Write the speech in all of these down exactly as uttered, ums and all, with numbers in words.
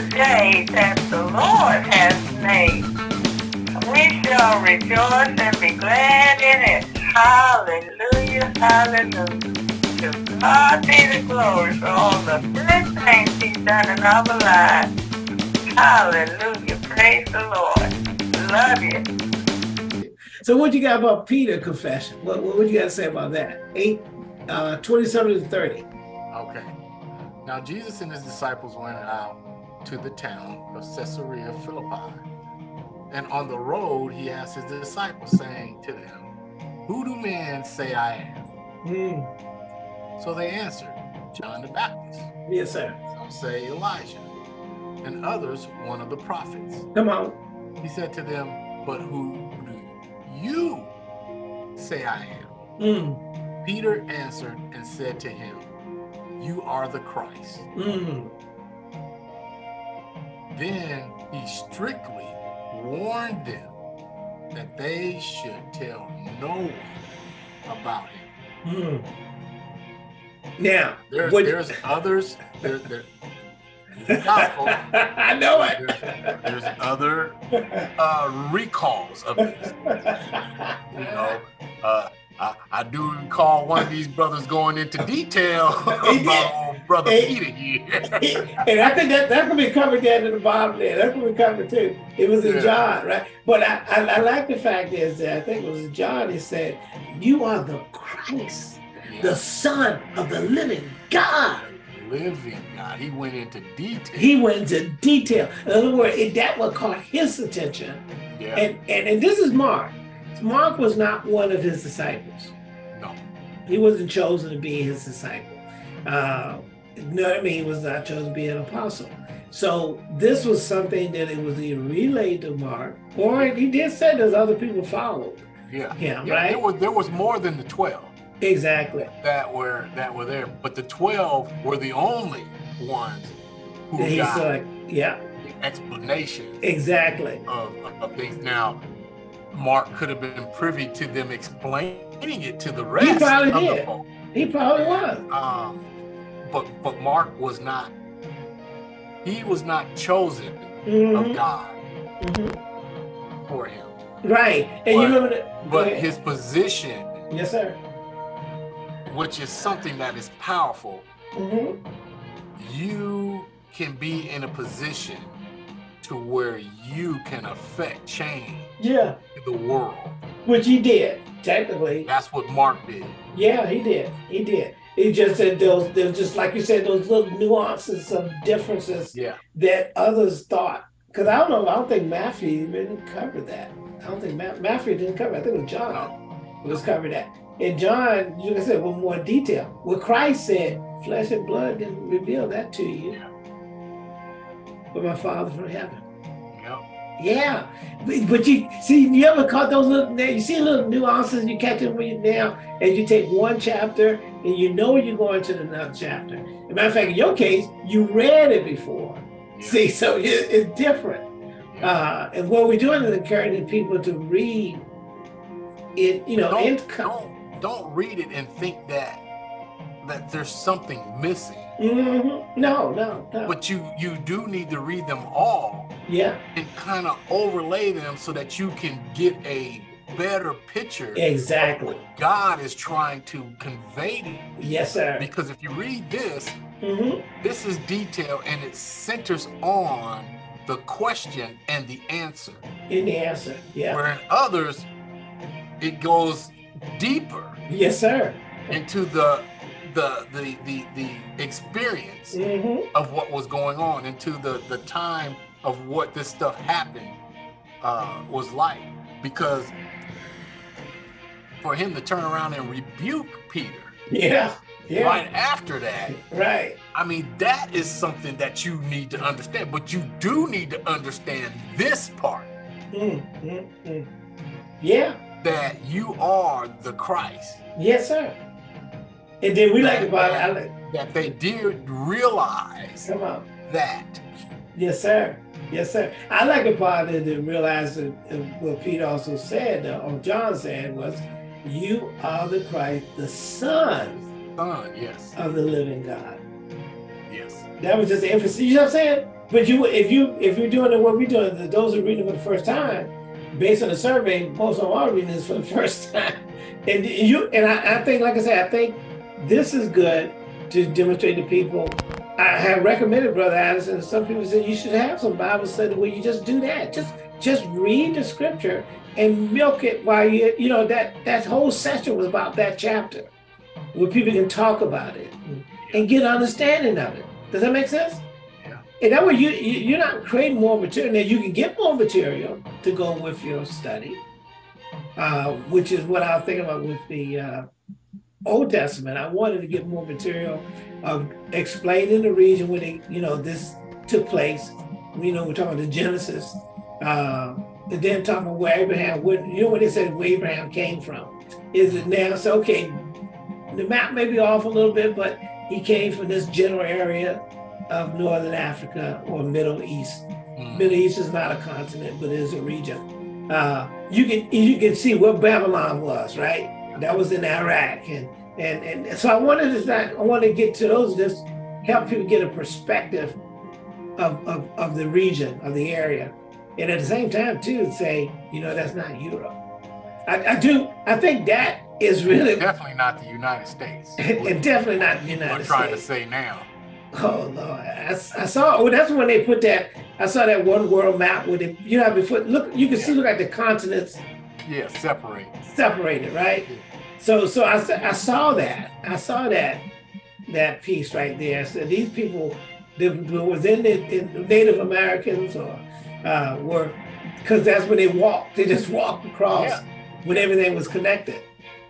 the day that the Lord has made. We shall rejoice and be glad in it. Hallelujah, hallelujah. To God be the glory for all the good things He's done in our lives. Hallelujah, praise the Lord. Love you. So what you got about Peter confession? What, what, what you got to say about that? Eight, uh, twenty-seven to thirty. Okay. Now Jesus and his disciples went out to the town of Caesarea Philippi, and on the road he asked his disciples, saying to them, "Who do men say I am?" Mm. So they answered, "John the Baptist." Yes, sir. Some say Elijah, and others one of the prophets. Come on. He said to them, "But who do you say I am?" Mm. Peter answered and said to him, "You are the Christ." Mm. Then he strictly warned them that they should tell no one about him. Mm. Now, there's, what, there's others. There, there, there's gospel, I know it. There's, there's other uh, recalls of this. You know, uh, I, I do recall one of these brothers going into detail about old brother and, Peter here. And I think that, that could be covered down to the bottom there. That could be covered too. It was in yeah. John, right? But I, I, I like the fact is that I think it was in John, he said, "You are the Christ, yeah. the Son of the living God." Living God. He went into detail. He went into detail. In other words, it, that what caught his attention. Yeah. And, and, and this is Mark. Mark was not one of his disciples. No. He wasn't chosen to be his disciple. Uh, you know what I mean? He was not chosen to be an apostle. So this was something that it was either relayed to Mark, or he did say there's other people followed yeah. him, yeah. right? There was, there was more than the twelve. Exactly. That were that were there. But the twelve were the only ones who and got like, yeah. the explanation exactly. of, of things. Now, Mark could have been privy to them explaining it to the rest. He probably of did. The folk. He probably was. Um, but but Mark was not. He was not chosen mm-hmm. of God mm-hmm. for him. Right, and but, you remember that. But ahead. His position. Yes, sir. Which is something that is powerful. Mm-hmm. You can be in a position to where you can affect change. Yeah. In the world. Which he did, technically. That's what Mark did. Yeah, he did. He did. He just said those, there was just like you said, those little nuances of differences yeah. that others thought. Because I don't know, I don't think Matthew even covered that. I don't think Ma Matthew didn't cover it. I think it was John no. who was covering that. And John, you can say with more detail. What Christ said, flesh and blood didn't reveal that to you. Yeah. But my Father from heaven. Yeah. Yeah. But, but you see, you ever caught those little, you see little nuances, you catch them when you're now, and you take one chapter, and you know you're going to another chapter. As a matter of fact, in your case, you read it before. Yeah. See, so it, it's different. Yeah. Uh, and what we're doing is encouraging people to read it, you know, in don't, don't read it and think that that there's something missing. Mm-hmm. No, no, no. But you you do need to read them all. Yeah. And kind of overlay them so that you can get a better picture. Exactly. Of what God is trying to convey to you. Yes, sir. Because if you read this, mm-hmm. this is detail and it centers on the question and the answer. In the answer, yeah. Where in others, it goes deeper. Yes, sir. Into the the the the, the experience mm-hmm. of what was going on, into the the time of what this stuff happened uh, was like. Because for him to turn around and rebuke Peter, yeah, yeah, right after that, right. I mean, that is something that you need to understand. But you do need to understand this part. Mm-hmm. Yeah. That you are the Christ. Yes, sir. And then we that, like about that, like, that they did realize come on. That. Yes, sir. Yes, sir. I like the part that they realized that what Peter also said, or John said, was, "You are the Christ, the Son, Son yes. of the living God." Yes. That was just the emphasis. You know what I'm saying? But you, if you, if you're doing what we're doing, those who are reading for the first time, based on the survey, most of them are reading this for the first time. And you, and I, I think, like I said, I think this is good to demonstrate to people. I have recommended Brother Addison. Some people said you should have some Bible study where you just do that. Just, just read the scripture and milk it while you, you know, that that whole session was about that chapter, where people can talk about it and get understanding of it. Does that make sense? Yeah. And that way you, you you're not creating more material. Now you can get more material to go with your study, uh, which is what I was thinking about with the uh, Old Testament. I wanted to get more material of explaining the region where they, you know, this took place. You know, we're talking about the Genesis, uh, and then talking about where Abraham, where, you know, what they said where Abraham came from. Is it now? So okay, the map may be off a little bit, but he came from this general area of Northern Africa or Middle East. Mm. Middle East is not a continent, but it is a region. Uh, you can you can see where Babylon was, right? That was in Iraq, and and and so I wanted to I want to get to those, just help people get a perspective of, of of the region, of the area, and at the same time too say, you know, that's not Europe. I, I do I think that is really it's definitely not the United States. And definitely not the United States. We're trying to say now. Oh Lord, I, I saw. Well, that's when they put that. I saw that one world map with it. You know, before look, you can yeah. see look like the continents. Yeah, separate. Separated, right? Yeah. So, so I, I saw that. I saw that that piece right there. So these people, they was in the in Native Americans, or uh, were, because that's where they walked. They just walked across yeah. when everything was connected.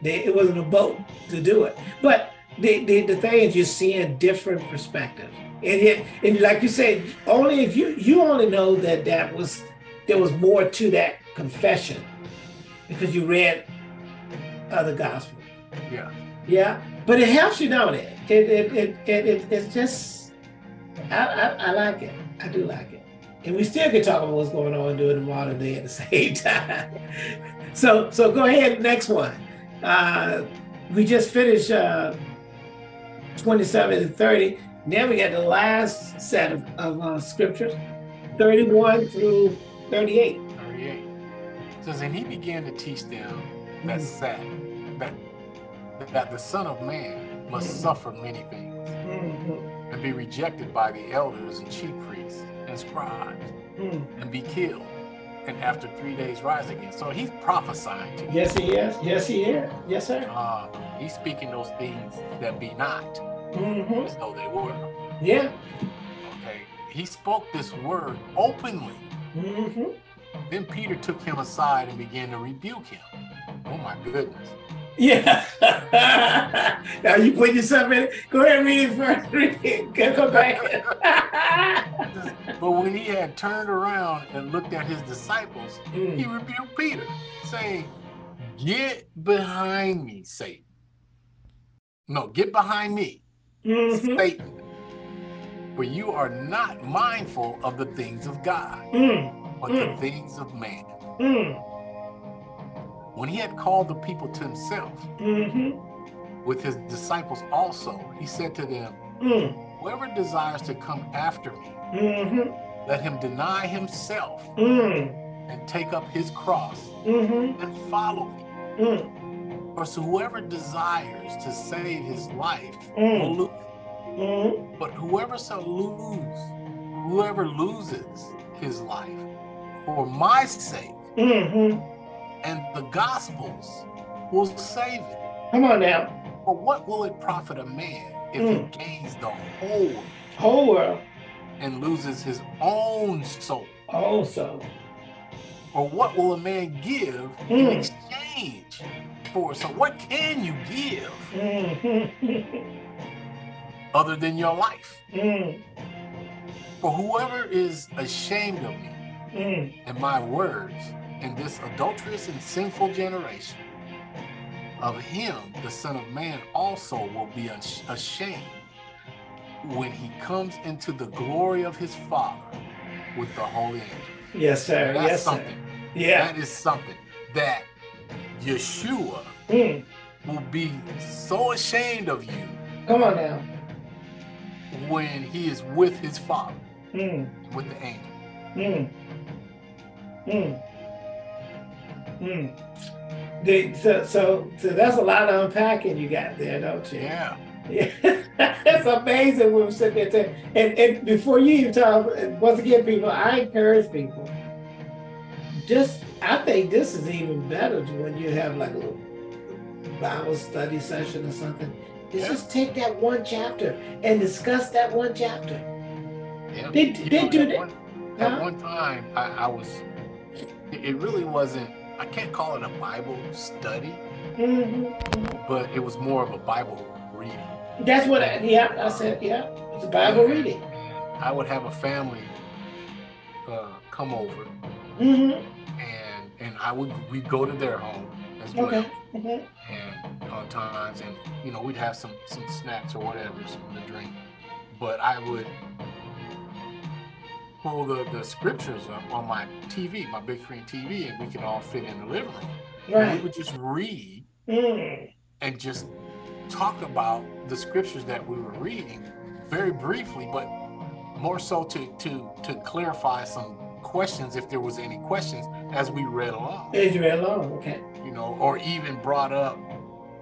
They, it wasn't a boat to do it. But the the, the thing is, you're seeing different perspectives, and it, and like you said, only if you you only know that that was there was more to that confession. Because you read other gospel. Yeah. Yeah. But it helps you, don't it? It it it it, it it's just I, I I like it. I do like it. And we still can talk about what's going on during the modern day at the same time. so so go ahead, next one. Uh we just finished uh twenty-seven and thirty. Now we got the last set of, of uh scriptures, thirty-one through thirty-eight. thirty-eight. And he began to teach them that mm-hmm. that that the Son of Man must mm-hmm. suffer many things mm-hmm. and be rejected by the elders and chief priests and scribes mm-hmm. and be killed, and after three days rise again. So he's prophesying to yes you. He is. Yes he is. Yes sir. Uh, he's speaking those things that be not mm-hmm. as though they were. Yeah. Okay. He spoke this word openly. Mm-hmm. Then Peter took him aside and began to rebuke him. Oh my goodness. Yeah. Now you put yourself in it. Go ahead and read it first. Read it. Go back. But when he had turned around and looked at his disciples, mm. he rebuked Peter, saying, "Get behind me, Satan." No, get behind me, mm-hmm. Satan. For you are not mindful of the things of God. Mm. But mm. the things of man. Mm. When he had called the people to himself, mm-hmm. with his disciples also, he said to them, mm. "Whoever desires to come after me, mm-hmm. let him deny himself mm. and take up his cross mm-hmm. and follow me. Mm. For so whoever desires to save his life mm. will lose it. Mm. But whoever shall lose, whoever loses his life, for my sake mm-hmm. and the gospel's will save it." Come on now. For what will it profit a man if mm. he gains the whole whole world and loses his own soul? Own soul. Or what will a man give mm. in exchange for? So what can you give mm. other than your life? Mm. For whoever is ashamed of me Mm. and my words in this adulterous and sinful generation, of him the Son of Man also will be ashamed when he comes into the glory of his Father with the holy angels. Yes, sir. That's yes, something. Sir. Yeah. That is something that Yeshua mm. will be so ashamed of you. Come on now. When he is with his Father. mm. with the angel. Mm. Mm. Mm. The, so, so, so that's a lot of unpacking you got there, don't you? Yeah. Yeah. That's amazing when we sit there too. And, and before you even talk, once again, people, I encourage people. Just, I think this is even better when you have like a little Bible study session or something. Is yeah. just take that one chapter and discuss that one chapter. Yeah. They, they know, do that. One, at huh? one time, I, I was, it really wasn't, I can't call it a Bible study, mm-hmm. but it was more of a Bible reading. That's what I, yeah, I said, yeah, it's a Bible and, reading. And I would have a family uh, come over, mm-hmm. and and I would, we'd go to their home as well. Okay. Mm-hmm. And on times, and you know, we'd have some, some snacks or whatever, some to drink, but I would pull the, the scriptures up on my T V, my big screen T V, and we could all fit in the living room. Right. And we would just read mm. and just talk about the scriptures that we were reading very briefly, but more so to, to, to clarify some questions, if there was any questions, as we read along. As you read along, okay. You know, or even brought up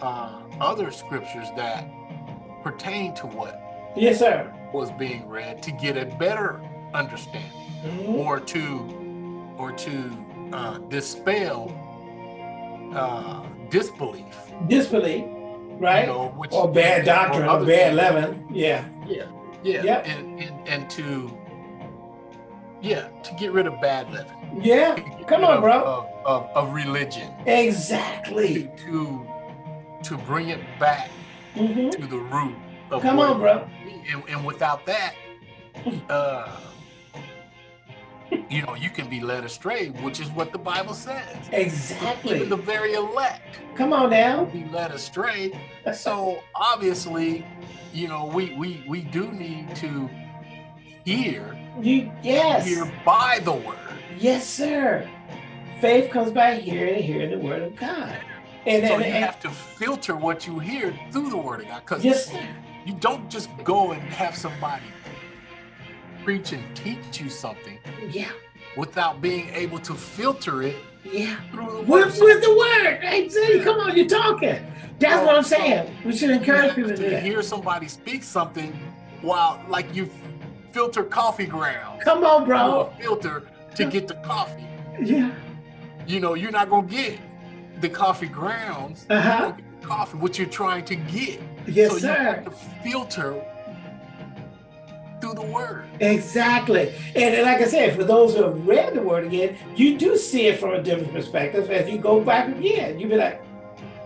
uh, other scriptures that pertain to what yes, sir. was being read to get a better understanding, mm-hmm. or to or to uh, dispel uh, disbelief. Disbelief, right? You know, which, or bad doctrine, or, or bad leaven. Yeah. Yeah. Yeah. Yep. And, and and to yeah to get rid of bad leaven. Yeah, come on, of, bro. Of, of, of religion. Exactly. To to bring it back mm-hmm. to the root of come on, bro. And, and without that, uh, you know, you can be led astray, which is what the Bible says. Exactly. Even the very elect. Come on now. Be led astray. So obviously, you know, we we we do need to hear. You yes. Hear by the word. Yes, sir. Faith comes by hearing, hearing the word of God. And so and, you and, have to filter what you hear through the word of God. Because yes, you don't just go and have somebody preach and teach you something. Yeah. Without being able to filter it. Yeah. Through the word. With, with the word. Hey, see, come on, you're talking. That's so, what I'm saying. So we should encourage people to, to do that. Hear somebody speak something while, like, you filter coffee grounds. Come on, bro. Filter to get the coffee. Yeah. You know, you're not going to get the coffee grounds. Uh-huh. You're going to get the coffee, what you're trying to get. Yes, so sir. So you have to filter through the word. Exactly. And like I said, for those who have read the word again, you do see it from a different perspective. As you go back again, you be like,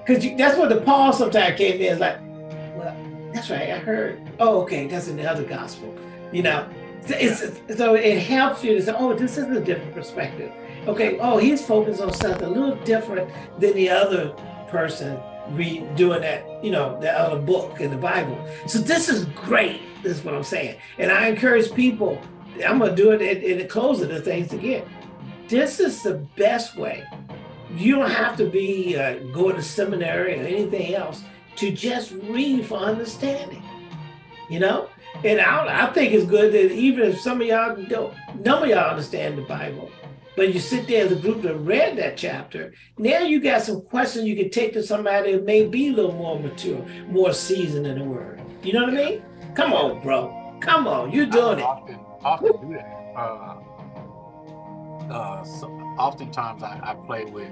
because that's where the pause sometimes came in. It's like, well, that's right, I heard. Oh, okay, that's in the other gospel. You know, so, it's, so it helps you to say, oh, this is a different perspective. Okay, oh, he's focused on something a little different than the other person read, doing that, you know, the other book in the Bible. So this is great. This is what I'm saying. And I encourage people, I'm going to do it in, in the close of the things again. This is the best way. You don't have to be uh, going to seminary or anything else to just read for understanding, you know? And I, I think it's good that even if some of y'all don't, none of y'all understand the Bible, but you sit there as a group that read that chapter, now you got some questions you can take to somebody who may be a little more mature, more seasoned in the word. You know what I mean? Come on, bro. Come on. You're doing it. I often, often do that. Uh, uh, so oftentimes I, I play with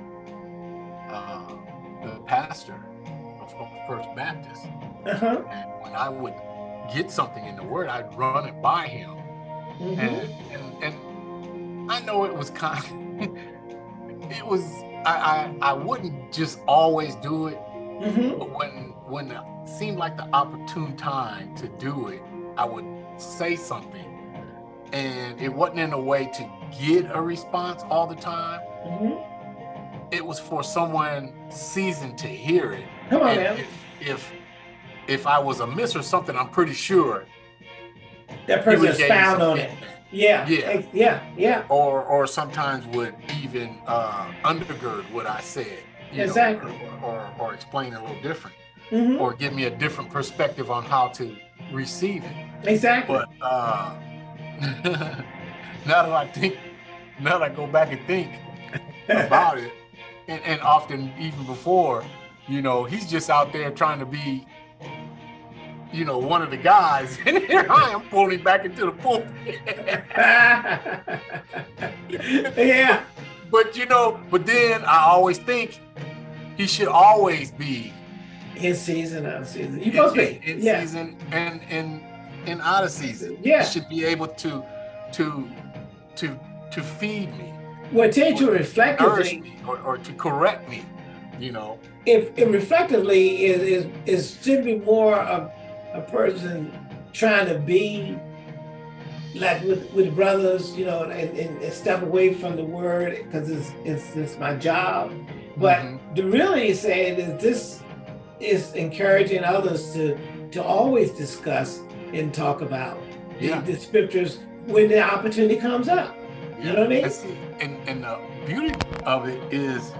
uh, the pastor of First Baptist. Uh-huh. And when I would get something in the word, I'd run it by him. Mm-hmm. and, and and I know it was kind of, it was I, I I wouldn't just always do it, mm-hmm. but when when it seemed like the opportune time to do it, I would say something, and it wasn't in a way to get a response all the time. Mm-hmm. It was for someone seasoned to hear it. Come on, man. If, if If I was amiss or something, I'm pretty sure that person was found on it. Yeah, yeah, yeah, yeah. Or, or sometimes would even uh, undergird what I said, you exactly, know, or, or, or explain it a little different, mm-hmm. or give me a different perspective on how to receive it. Exactly. But uh, Now that I think, now that I go back and think about it, and, and often even before, you know, he's just out there trying to be, you know, one of the guys, and here I am pulling back into the pulpit. Yeah. But, you know, but then I always think he should always be in season, out of season. You must be in yeah. season and and and out of season. Yeah, he should be able to to to to feed me. Well, tend to reflectively or, or to correct me. You know, if, if reflectively is is is should be more of a person trying to be like with with brothers, you know, and, and, and step away from the word because it's, it's it's my job. But mm-hmm. to really say that this is encouraging others to to always discuss and talk about yeah. the, the scriptures when the opportunity comes up. You yeah. know what I mean? And and the beauty of it is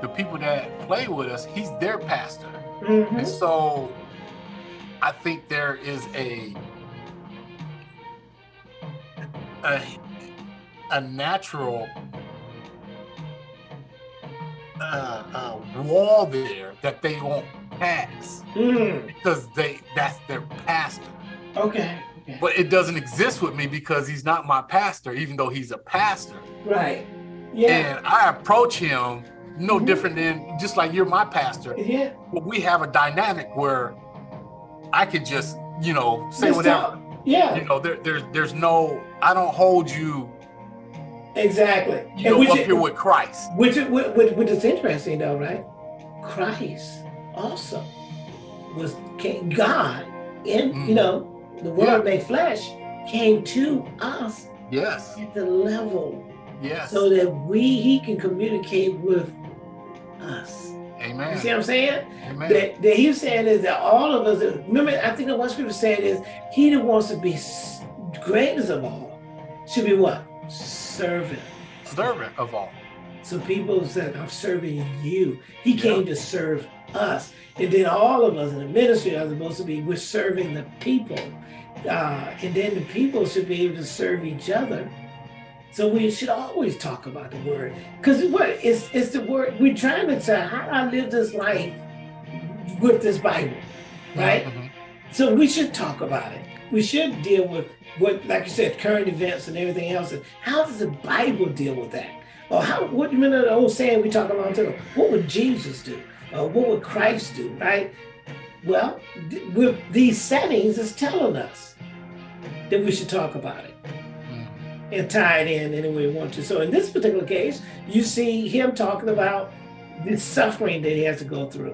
the people that play with us, he's their pastor. Mm-hmm. And so I think there is a A, a natural uh, uh, wall there that they won't pass mm. because they that's their pastor. Okay. okay. But it doesn't exist with me because he's not my pastor, even though he's a pastor. Right. Yeah. And I approach him no mm-hmm. different than just like you're my pastor. Yeah. But we have a dynamic where I can just, you know, say just whatever. Talk. Yeah. You know, there, there's there's no, I don't hold you. Exactly. You know, which, up here with Christ. Which, which, which is interesting though, right? Christ also was God in, mm. you know, the Word yeah. made flesh came to us yes. at the level. Yes. So that we, he can communicate with us. Amen. You see what I'm saying? Amen. That, that he's saying is that all of us, remember, I think that one scripture said is, he that wants to be greatest of all should be what? Servant. Servant of all. So people said, I'm serving you. He yeah. came to serve us. And then all of us in the ministry are supposed to be, we're serving the people. Uh, and then the people should be able to serve each other. So we should always talk about the word. Because what it's it's the word, we're trying to tell how do I live this life with this Bible, right? Mm-hmm. So we should talk about it. We should deal with what, like you said, current events and everything else. And how does the Bible deal with that? Or how, what, you remember the old saying we talk about today? What would Jesus do? Or what would Christ do, right? Well, th with these settings, it's telling us that we should talk about it. And tie it in any way you want to. So in this particular case, you see him talking about the suffering that he has to go through.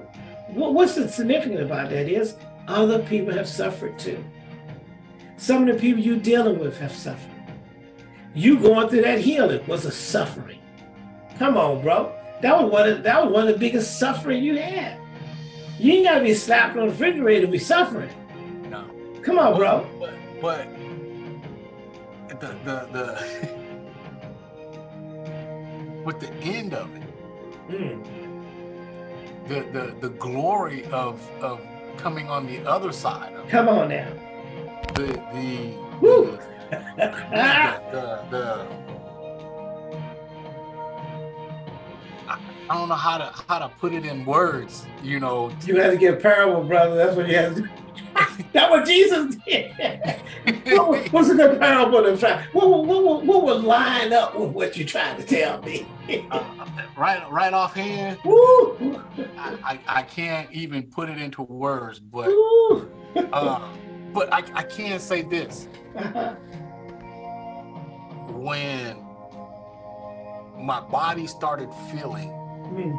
What's significant about that is other people have suffered too. Some of the people you're dealing with have suffered. You going through that healing was a suffering. Come on, bro. That was one of, that was one of the biggest suffering you had. You ain't gotta be slapped on the refrigerator to be suffering. No. Come on, bro. But, but The, the, the with the end of it, mm. the, the the glory of of coming on the other side of come it. on now the the Woo. The, the, the, the I, I don't know how to how to put it in words, you know. You have to get a parable, brother. That's what you have to do. That's what Jesus did. what, what's a good parable to try? What, what, what, what would line up with what you're trying to tell me? uh, right, right offhand, Woo! I, I, I can't even put it into words. But, uh, but I, I can say this: uh-huh. when my body started feeling mm.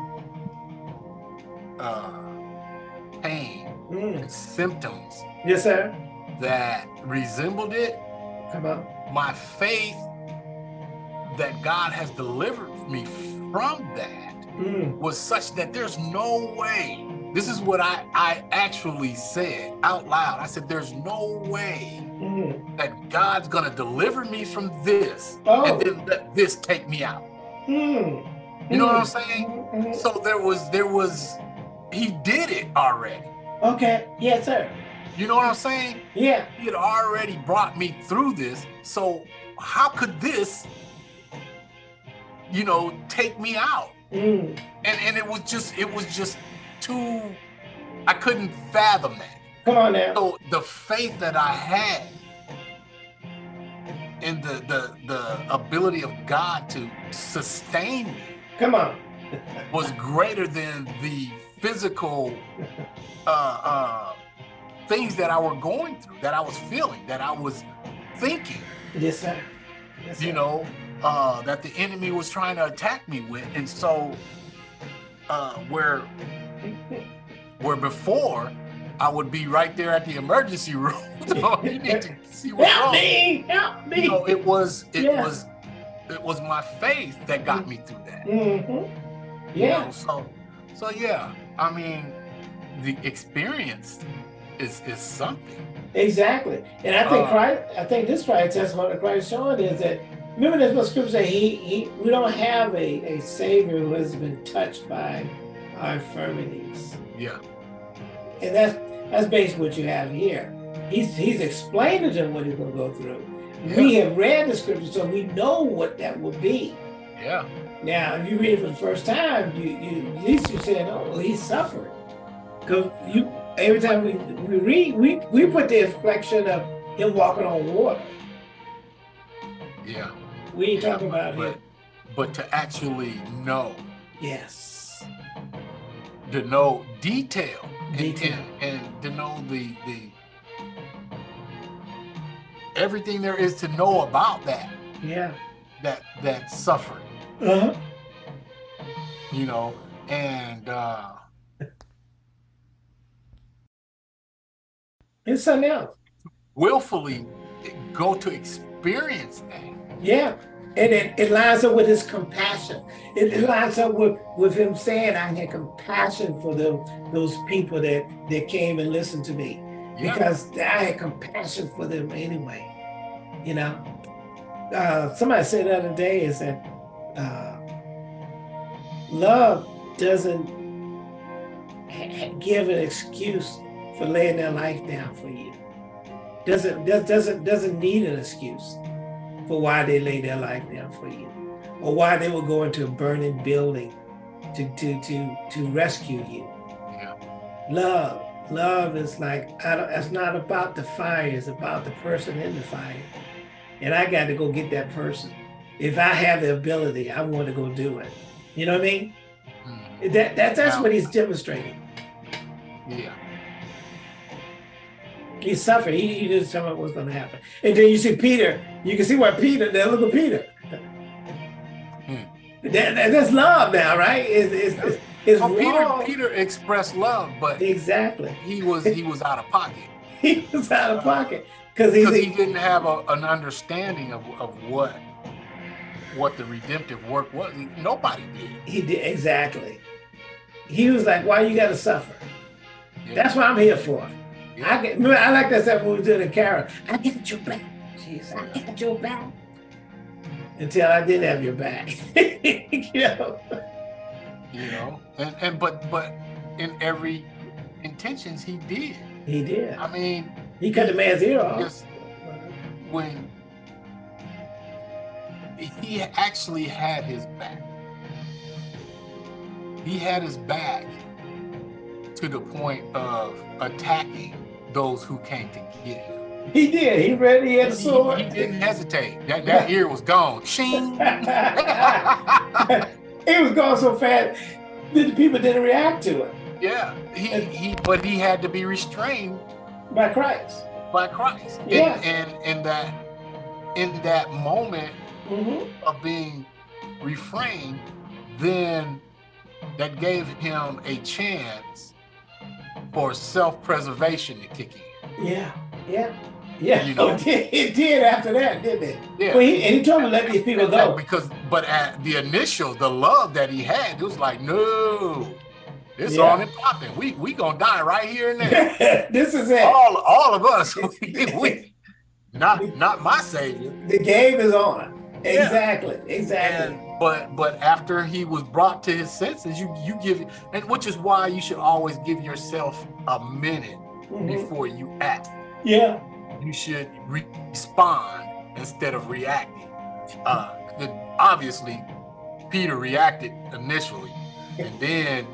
uh, pain. Mm. symptoms yes sir that resembled it, come on, my faith that God has delivered me from that mm. was such that there's no way, this is what I, I actually said out loud, I said there's no way mm. that God's gonna deliver me from this oh. and then let this take me out. mm. You know mm. what I'm saying? Mm-hmm. So there was there was he did it already. Okay. Yes, sir. You know what I'm saying? Yeah. He had already brought me through this. So how could this, you know, take me out? Mm. And and it was just, it was just too, I couldn't fathom that. Come on now. So the faith that I had and the the the ability of God to sustain me, come on, was greater than the physical uh, uh, things that I were going through, that I was feeling, that I was thinking. Yes, sir. Yes, sir. You know, uh, that the enemy was trying to attack me with, and so uh, where where before I would be right there at the emergency room. So you need to see what's help wrong. Me, help me. You know, it was, it yeah. was, it was my faith that got me through that. Mm-hmm. Yeah. You know, so, so yeah. I mean, the experience is is something. Exactly, and I think uh, Christ. I think this Christ testimony of Christ showing is that. Remember, there's what scripture say. He, he, we don't have a a Savior who has been touched by our infirmities. Yeah. And that's that's basically what you have here. He's he's explained to them what he's going to go through. Yeah. We have read the scripture, so we know what that will be. Yeah. Now, if you read it for the first time, you, you at least you're saying, "Oh, well, he suffered." Because you every time we we read, we we put the inflection of him walking on water. Yeah. We ain't yeah, talking about but, him. But to actually know. Yes. To know detail. And, and, and to know the the everything there is to know about that, yeah, that that suffering, uh-huh. you know, and uh, it's something else. Willfully go to experience that, yeah, and it, it lines up with his compassion. It, it lines up with, with him saying, I had compassion for the, those people that, that came and listened to me. Yeah. Because I had compassion for them anyway. You know, uh, somebody said the other day is that uh, love doesn't ha give an excuse for laying their life down for you. Doesn't, doesn't, doesn't need an excuse for why they lay their life down for you, or why they will go into a burning building to to to to rescue you. Yeah. Love, love is like, I don't, it's not about the fire; it's about the person in the fire. And I got to go get that person. If I have the ability, I want to go do it. You know what I mean? Mm-hmm. That that that's wow. what he's demonstrating. Yeah. He suffered. He, he didn't tell me what's going to happen. And then you see Peter. You can see why Peter. Then look at Peter. Hmm. That, that, that's love now, right? It's, it's, it's, it's well, Peter, Peter expressed love, but exactly he was he was out of pocket. He was out of pocket because he didn't have a, an understanding of of what what the redemptive work was. Nobody did. He did exactly. He was like, "Why you got to suffer? Yeah. That's what I'm here for." I, get, I like that stuff when we do the carol. I got your back. Jeez, I got your back. Until I did have your back. You know? You know? And, and but but in every intentions he did. He did. I mean, he cut the man's ear off. When he actually had his back. He had his back to the point of attacking those who came to get him. He did. He read. He had a sword. He, he didn't hesitate. That that ear was gone. Shing. It was gone so fast that the people didn't react to it. Yeah. He and, he. But he had to be restrained by Christ. By Christ. Yeah. And and, and that in that moment mm-hmm. of being refrained, then that gave him a chance for self-preservation to kick in. Yeah, yeah, yeah. You know? It did, it did after that, didn't it? Yeah. Well, he, and he told him to let these people go. Because, but at the initial, the love that he had, it was like, no, it's yeah. on and popping. We we gonna die right here and there. This is it. All all of us. we, not not my Savior. The game is on. Yeah. Exactly. Exactly. And, But but after he was brought to his senses, you you give, and which is why you should always give yourself a minute mm-hmm. before you act. Yeah. You should re respond instead of reacting. Uh, the, obviously, Peter reacted initially, and then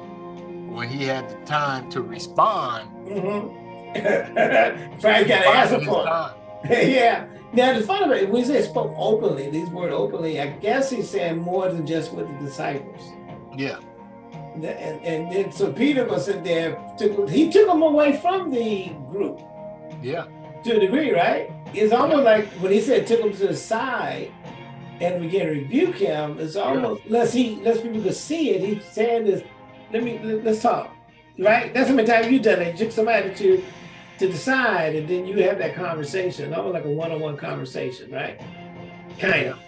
when he had the time to respond, mm-hmm. Frank got an answer for it. Yeah. Now, the funny thing, when he said spoke openly, these words openly, I guess he's saying more than just with the disciples. Yeah. The, and, and then, so Peter was in there, took, he took him away from the group. Yeah. To a degree, right? It's almost like when he said took him to the side and began to rebuke him, it's almost, yeah. let's he, let's people could see it, he's saying this, let me, let, let's talk, right? That's how many times you've done it. You took somebody to, to the side and then you have that conversation, almost like a one-on-one conversation, right? Kind of.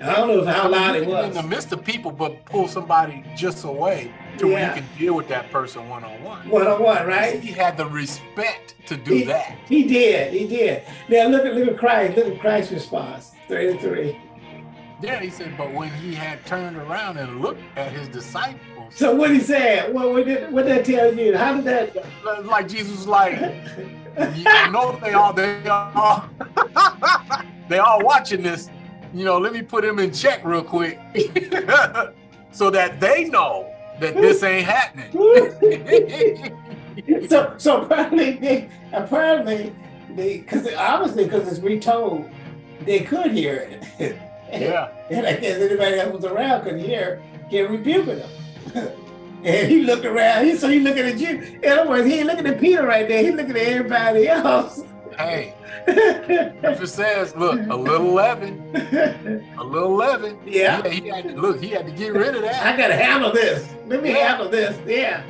I don't know how loud it was. In the midst of people, but pull somebody just away to yeah. where you can deal with that person one-on-one. One-on-one, right? He had the respect to do he, that. He did, he did. Now look at, look at Christ, look at Christ's response, thirty-three. Yeah, he said, but when he had turned around and looked at his disciples. So what he said, what, what, did, what did that tell you? How did that? Like Jesus was like, you know they all, they all, they all watching this. You know, let me put him in check real quick so that they know that this ain't happening. so, so apparently, they, apparently, they, because obviously, because it's retold, they could hear it. Yeah. And I guess anybody that was around could hear, get rebuking him. And he looked around, he, so he looking at you. In other words, he ain't looking at Peter right there, he looking at everybody else. Hey, it says, look, a little leaven, a little leaven. Yeah. yeah he had to, look, he had to get rid of that. I got to handle this. Let me yeah. handle this. Yeah.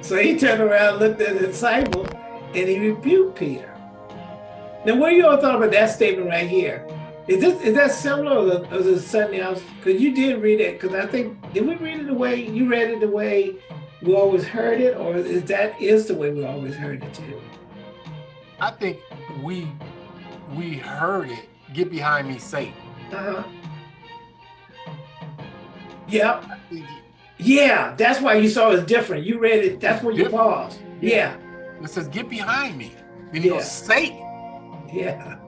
So he turned around, looked at the disciple, and he rebuked Peter. Now, what are you all thought about that statement right here? Is this is that similar or is it something else? Because you did read it. Because I think, did we read it the way you read it the way we always heard it? Or is that is the way we always heard it too? I think we we heard it. Get behind me, Satan. Uh-huh. Yep. Yeah, that's why you saw it's different. You read it. That's when you paused. Yeah. It says, "Get behind me." Then he yeah. goes, "Satan." Yeah.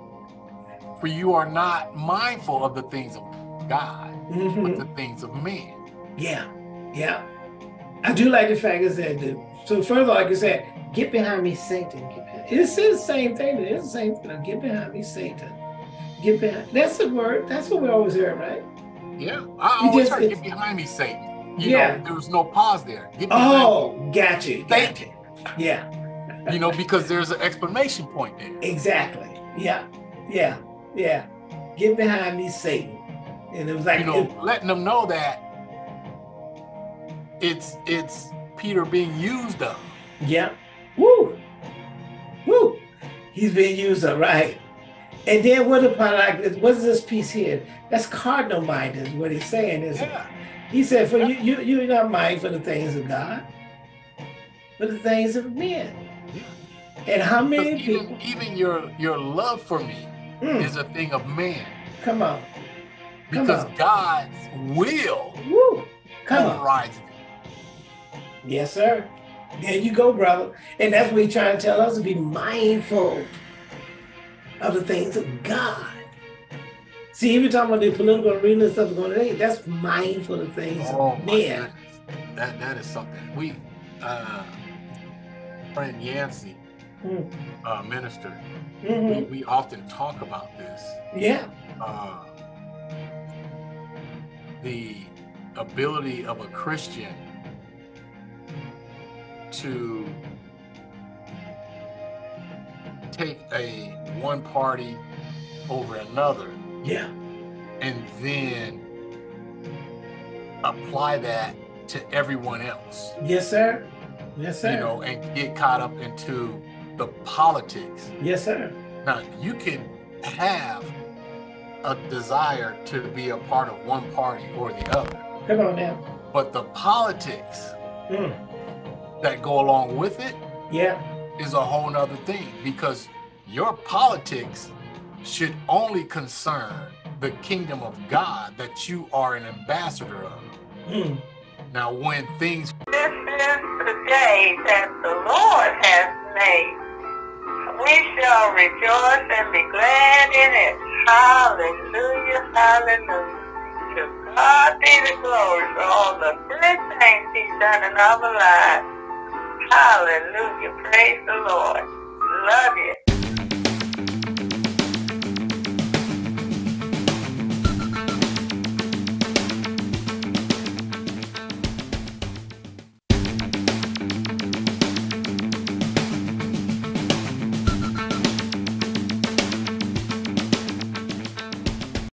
For you are not mindful of the things of God, mm-hmm. but the things of men. Yeah. Yeah. I do like the fact is that the, so further, like I said, get behind me, Satan. Get behind. It says the same thing. It is the same thing. Get behind me, Satan. Get behind. That's the word. That's what we always hear, right? Yeah. I you always just, heard, get behind me, Satan. You yeah. know, there was no pause there. Get oh, got you. Thank you. Yeah. You know, because there's an exclamation point there. Exactly. Yeah. Yeah. Yeah. Get behind me, Satan. And it was like, you know, it, letting them know that it's it's Peter being used up. Yeah. Woo, woo! He's being used up, right? And then what about like what is this piece here? That's cardinal minded. Is what he's saying is, yeah. he said, "For yeah. you, you, you're not mindful of the things of God, but the things of men." Yeah. And how many even, people? Even your your love for me mm. is a thing of man. Come on, Come because on. God's will woo. Come overrides it. Yes, sir. There you go, brother. And that's what he's trying to tell us, to be mindful of the things of God. See, even talking about the political arena and stuff going today, that's mindful of things oh, of men. That, that is something. We, uh, friend Yancey, mm. uh, minister, mm-hmm. we, we often talk about this. Yeah. Uh, the ability of a Christian to take a one party over another, yeah, and then apply that to everyone else. Yes, sir. Yes, sir. You know, and get caught up into the politics. Yes, sir. Now, you can have a desire to be a part of one party or the other. Come on now. But the politics mm. that go along with it yeah. is a whole nother thing, because your politics should only concern the kingdom of God that you are an ambassador of. Mm. Now when things... This is the day that the Lord has made. we shall rejoice and be glad in it. Hallelujah, hallelujah. To God be the glory for all the good things he's done in our lives. Hallelujah, praise the Lord. Love you.